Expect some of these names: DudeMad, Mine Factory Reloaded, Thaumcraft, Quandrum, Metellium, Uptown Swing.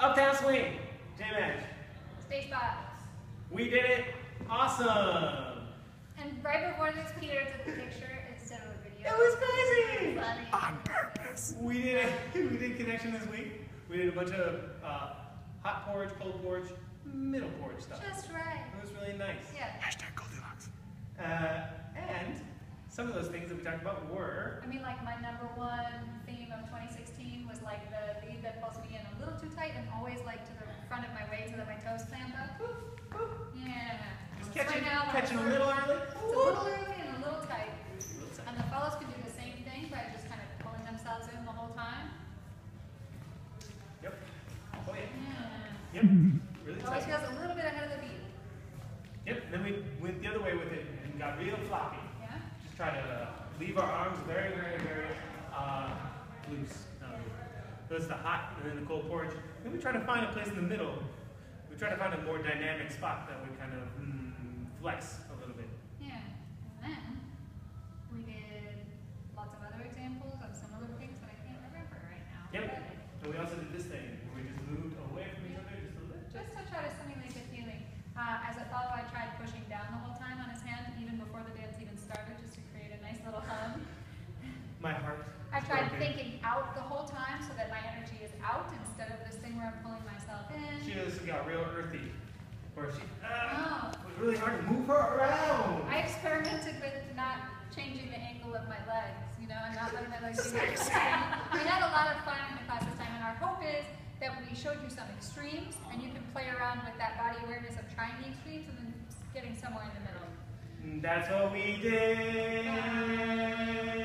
Uptown Swing, J-Mash. Stage 5. We did it. Awesome. And right before this, Peter took a picture instead of a video. It was crazy. Funny. On purpose. We did it. We did connection this week. We did a bunch of hot porridge, cold porridge, middle porridge stuff. Just right. It was really nice. Yeah. Hashtag Goldilocks. And some of those things that we talked about were... I mean, like, my #1 theme of 2016 was, like, the lead that pulls me in a little too tight and always, like, to the front of my waist so that my toes slam up. Woof, woof. Yeah. Just catching a little early. It's a little early and a little tight. And the fellas could do the same thing by just kind of pulling themselves in the whole time. Yep. Oh, yeah. Yeah. Yep. Really tight. Always goes a little bit ahead of the beat. Yep. And then we went the other way with it and got real floppy. Yeah. Just try to leave our arms very, very, very loose. That's the hot and then the cold porridge. Then we try to find a place in the middle. We try to find a more dynamic spot that would kind of flex a little bit. Yeah. And then we did lots of other examples of some other things that I can't remember right now. Yep. And we also did this thing where we just moved away from each other just a little bit. Just to try to simulate the feeling. As a follow, I tried pushing down the whole time on his hand, even before the dance even started, just to create a nice little hum. My heart. I tried thinking out the whole time so that my energy is out instead of this thing where I'm pulling myself in. She just got real earthy. Where she it was really hard to move her around. I experimented with not changing the angle of my legs, you know, and not letting my legs do that. We had a lot of fun in the class this time, and our hope is that we showed you some extremes, and you can play around with that body awareness of trying the extremes and then getting somewhere in the middle. That's what we did.